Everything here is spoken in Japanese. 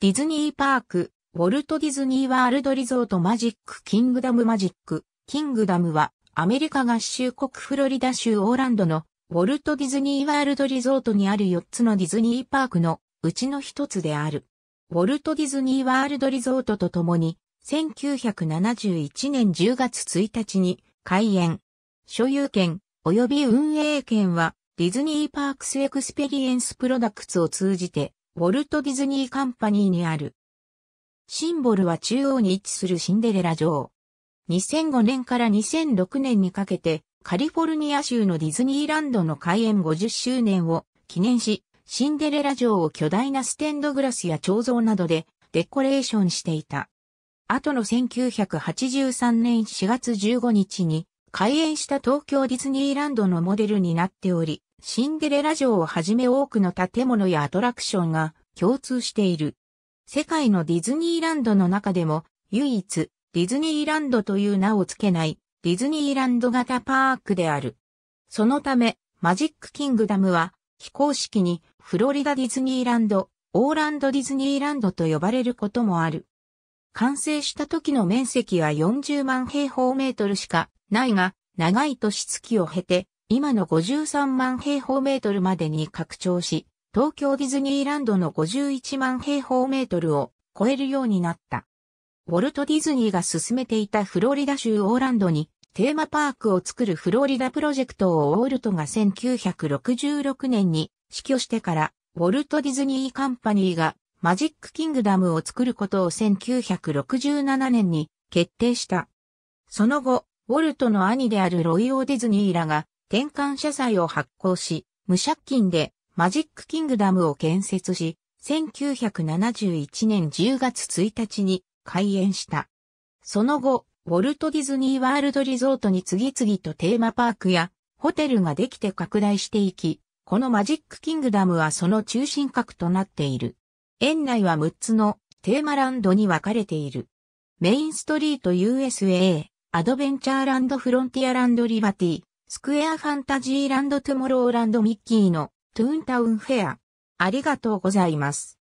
ディズニーパーク、ウォルト・ディズニー・ワールド・リゾート・マジック・キングダム・マジック・キングダムは、アメリカ合衆国フロリダ州オーランドのウォルト・ディズニー・ワールド・リゾートにある4つのディズニーパークのうちの1つである。ウォルト・ディズニー・ワールド・リゾートとともに、1971年10月1日に開園。所有権及び運営権は、ディズニー・パークス・エクスペリエンス・プロダクツを通じて、ウォルト・ディズニー・カンパニーにある。シンボルは中央に位置するシンデレラ城。2005年から2006年にかけて、カリフォルニア州のディズニーランドの開園50周年を記念し、シンデレラ城を巨大なステンドグラスや彫像などでデコレーションしていた。後の1983年4月15日に開園した東京ディズニーランドのモデルになっており、シンデレラ城をはじめ多くの建物やアトラクションが共通している。世界のディズニーランドの中でも唯一ディズニーランドという名を付けないディズニーランド型パークである。そのためマジックキングダムは非公式にフロリダディズニーランド、オーランドディズニーランドと呼ばれることもある。完成した時の面積は40万平方メートルしかないが、長い年月を経て今の53万平方メートルまでに拡張し、東京ディズニーランドの51万平方メートルを超えるようになった。ウォルト・ディズニーが進めていたフロリダ州オーランドにテーマパークを作るフロリダプロジェクトをウォルトが1966年に死去してから、ウォルト・ディズニー・カンパニーがマジック・キングダムを作ることを1967年に決定した。その後、ウォルトの兄であるロイ・オー・ディズニーらが転換社債を発行し、無借金でマジックキングダムを建設し、1971年10月1日に開園した。その後、ウォルト・ディズニー・ワールド・リゾートに次々とテーマパークやホテルができて拡大していき、このマジックキングダムはその中心核となっている。園内は6つのテーマランドに分かれている。メインストリート USA、アドベンチャーランド・フロンティアランド・リバティ、スクエア・ファンタジーランド・トゥモローランド・ミッキーのトゥーンタウンフェア。ありがとうございます。